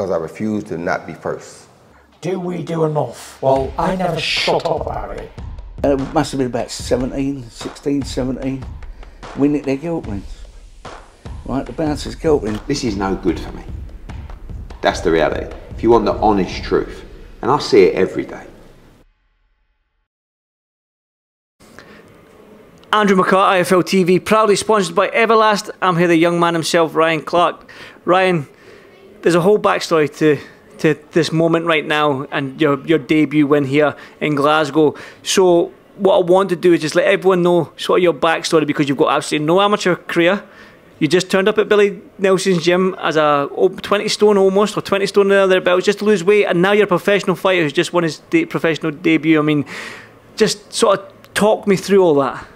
because I refuse to not be first. Do we do enough? Well, I never shut up about it. It must have been about 16, 17, we nicked their girlfriends. Right, the bouncer's girlfriend. This is no good for me. That's the reality. If you want the honest truth, and I see it every day. Andrew McCart, IFL TV, proudly sponsored by Everlast. I'm here, the young man himself, Ryan Clark. Ryan, there's a whole backstory to this moment right now and your debut win here in Glasgow. So what I want to do is just let everyone know sort of your backstory, because you've got absolutely no amateur career. You just turned up at Billy Nelson's gym as a 20 stone almost, or 20 stone or thereabouts, just to lose weight, and now you're a professional fighter who's just won his professional debut. I mean, just sort of talk me through all that.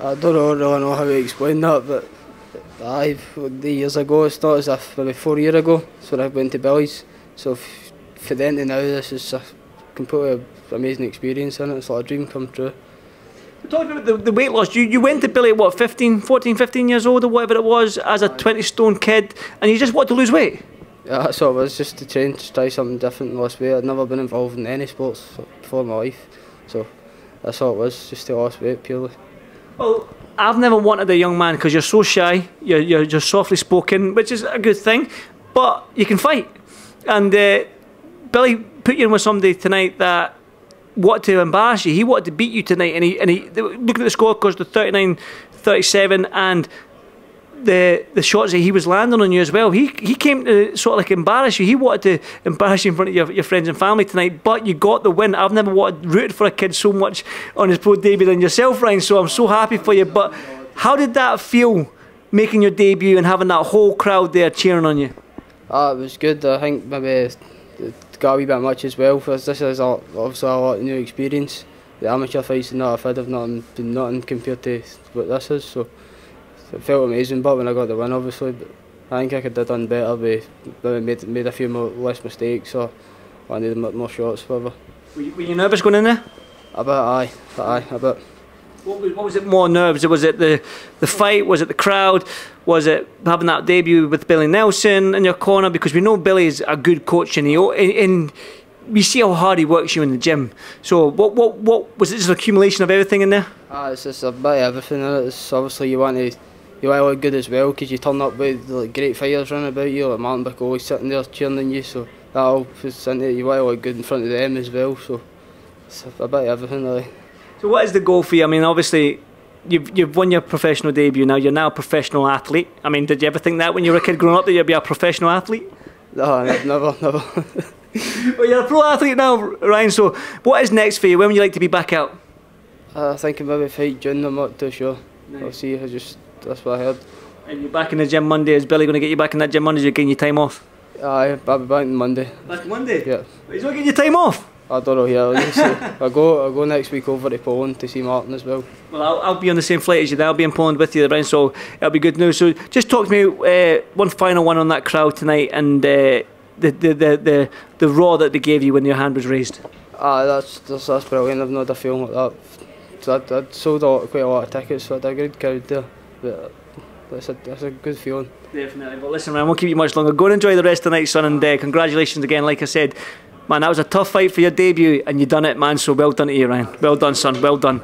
I don't really know how to explain that, but years ago, it's not as if, maybe 4 years ago, that's when I went to Billy's. So for then to now, this is a completely amazing experience, and it's like a dream come true. We're talking about the weight loss. You went to Billy at what, 14, 15 years old or whatever it was, as a 20 stone kid, and you just wanted to lose weight? Yeah, that's all it was, just to train, to try something different and lose weight. I'd never been involved in any sports before in my life, so that's all it was, just to lose weight purely. Well, I've never wanted a young man, because you're so shy, you're softly spoken, which is a good thing, but you can fight. And Billy put you in with somebody tonight that wanted to embarrass you. He wanted to beat you tonight, and he looking at the scorecards, the 39-37, and the shots that he was landing on you as well. He came to sort of like embarrass you. He wanted to embarrass you in front of your friends and family tonight, but you got the win. I've never rooted for a kid so much on his pro debut than yourself, Ryan, so I'm so happy for you. But how did that feel, making your debut and having that whole crowd there cheering on you? It was good. I think maybe it got a wee bit much as well, because this is obviously a lot of new experience. The amateur fights and that I've had have not been nothing compared to what this is, so it felt amazing. But when I got the win, obviously, but I think I could have done better. We made a few less mistakes, or landed more shots, whatever. Were you nervous going in there? A bit, aye. A bit. What was it more nerves? Was it the fight? Was it the crowd? Was it having that debut with Billy Nelson in your corner? Because we know Billy's a good coach, and we see how hard he works you in the gym. So what was it? Just an accumulation of everything in there? It's just a bit of everything in it. It's obviously you want to look good as well, because you turn up with like great fighters running about you, like Martin Bacoli sitting there cheering on you. So that all puts into it. You want to look good in front of them as well. So it's a bit of everything really. So what is the goal for you? I mean, obviously, you've won your professional debut now. You're now a professional athlete. I mean, did you ever think that when you were a kid growing up that you'd be a professional athlete? No, never. Well, you're a pro athlete now, Ryan, so what is next for you? When would you like to be back out? I think maybe fight June, I'm not too sure. Nice. I'll see, that's what I heard. And you're back in the gym Monday. Is Billy going to get you back in that gym Monday? Is he getting your time off? I'll be back on Monday. Back Monday? Yeah. But he's not getting your time off? I don't know, yeah. I'll go next week over to Poland to see Martin as well. Well, I'll be on the same flight as you. I'll be in Poland with you, Ryan, so it'll be good news. So just talk to me, one final one on that crowd tonight, and the roar that they gave you when your hand was raised. That's brilliant. I've not had a feeling like that. I'd sold quite a lot of tickets, so I had a good crowd there. But that's a good feeling. Definitely. But listen, Ryan, I won't keep you much longer. Go and enjoy the rest of the night, son, and congratulations again, like I said. Man, that was a tough fight for your debut, and you done it, man, so well done to you, Ryan. Well done, son, well done.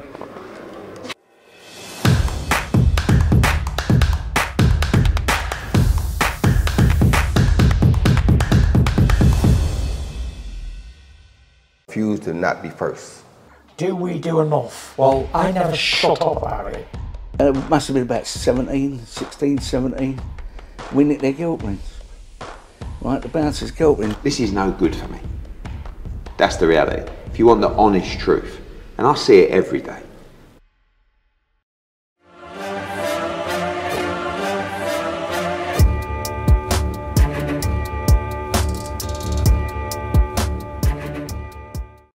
Refuse to not be first. Do we do enough? Well, I never shut up about it. It must have been about 16, 17, we nicked their girlfriends. Right, the bouncer's girlfriend. This is no good for me. That's the reality. If you want the honest truth, and I see it every day.